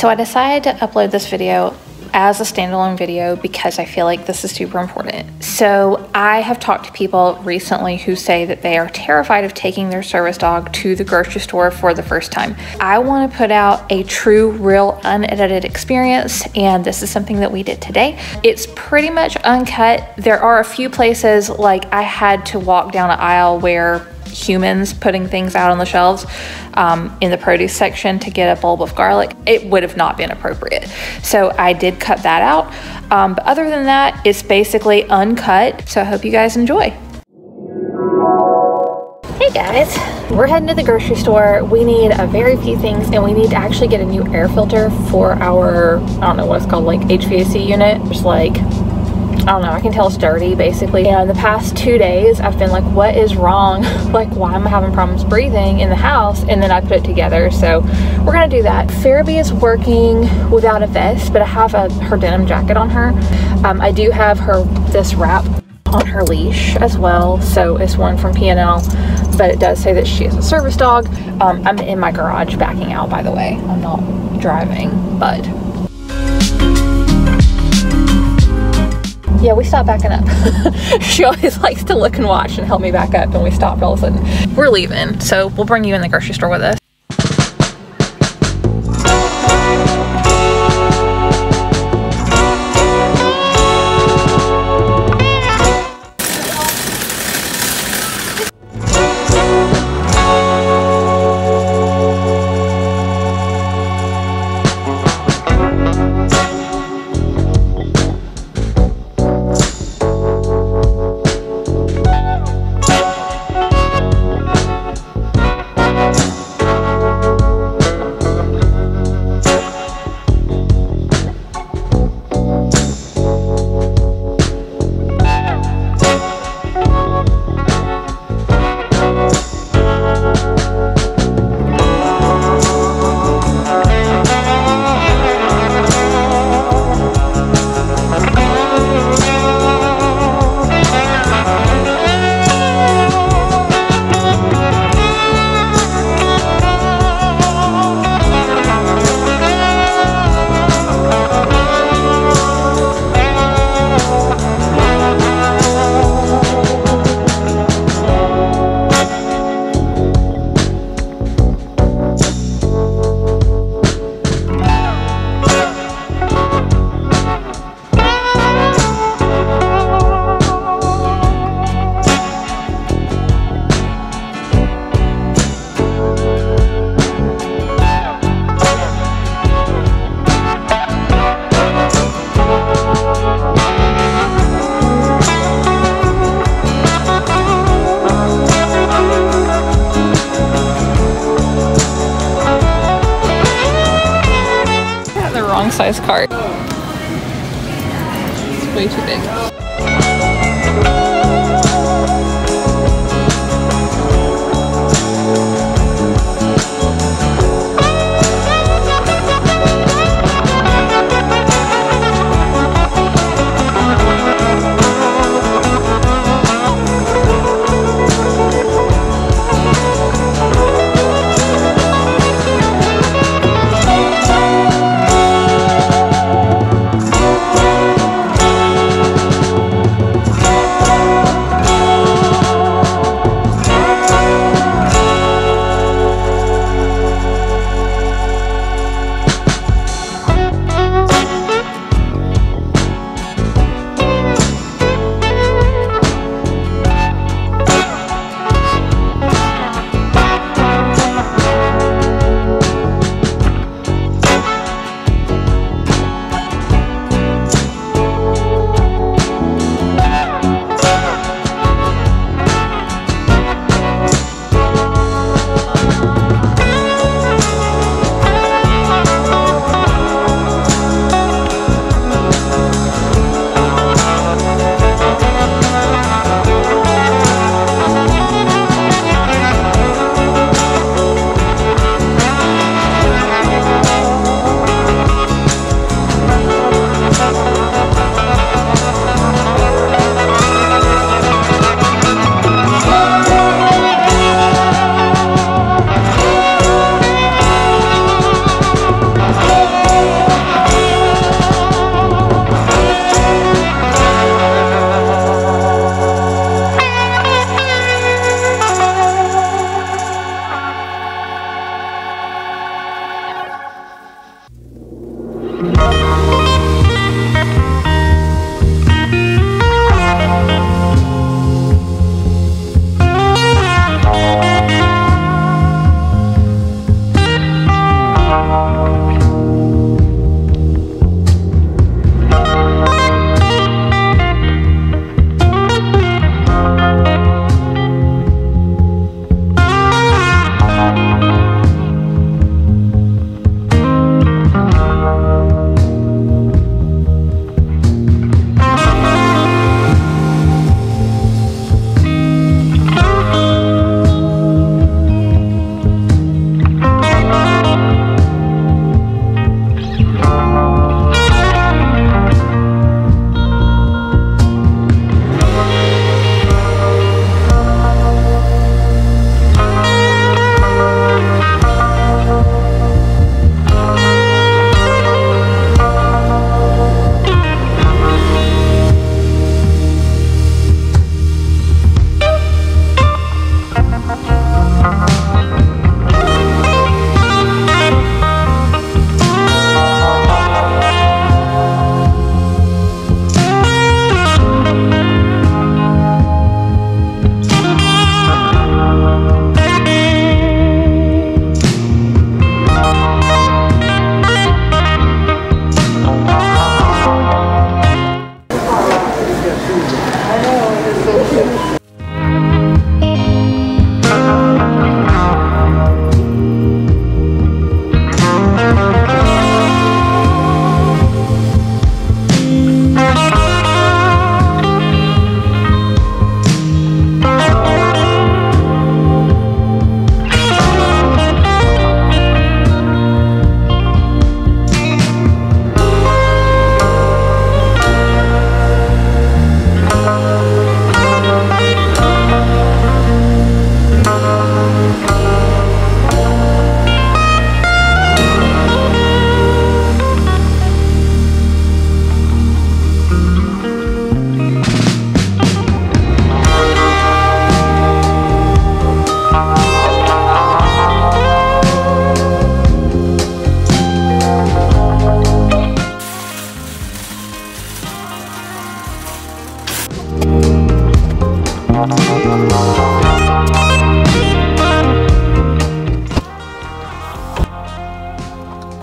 So I decided to upload this video as a standalone video because I feel like this is super important. So I have talked to people recently who say that they are terrified of taking their service dog to the grocery store for the first time. I want to put out a true, real, unedited experience, and this is something that we did today. It's pretty much uncut. There are a few places, like I had to walk down an aisle where humans putting things out on the shelves in the produce section to get a bulb of garlic, it would have not been appropriate. So I did cut that out. But other than that, it's basically uncut. So I hope you guys enjoy. Hey guys, we're heading to the grocery store. We need a very few things and we need to actually get a new air filter for our, I don't know what it's called, like HVAC unit. Just like, I don't know, I can tell it's dirty basically. And the past 2 days I've been like, what is wrong? Like, why am I having problems breathing in the house? And then I put it together, so we're gonna do that. Pharaby is working without a vest, but I have her denim jacket on her. I do have this wrap on her leash as well, so it's one from P&L, but it does say that she is a service dog. I'm in my garage backing out, by the way. I'm not driving, but yeah, we stopped backing up. She always likes to look and watch and help me back up, and we stopped all of a sudden. We're leaving, so we'll bring you in the grocery store with us. Size cart. It's way too big.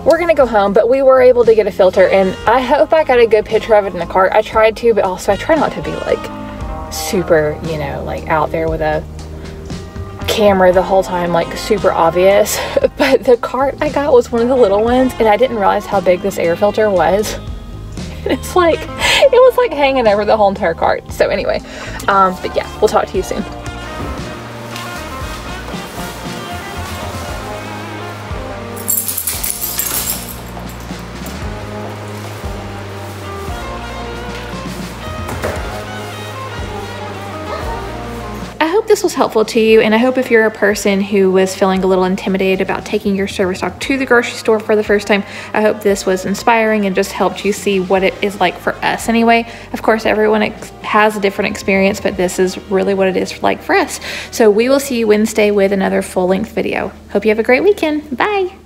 We're gonna go home, but we were able to get a filter, and I hope I got a good picture of it in the cart. I tried to, but also I try not to be like super, you know, like out there with a camera the whole time, like super obvious. But the cart I got was one of the little ones, and I didn't realize how big this air filter was. It's like, it was like hanging over the whole entire cart. So anyway, but yeah, we'll talk to you soon. I hope this was helpful to you, and I hope if you're a person who was feeling a little intimidated about taking your service dog to the grocery store for the first time, I hope this was inspiring and just helped you see what it is like for us anyway. Of course, everyone has a different experience, but this is really what it is like for us. So we will see you Wednesday with another full-length video. Hope you have a great weekend. Bye.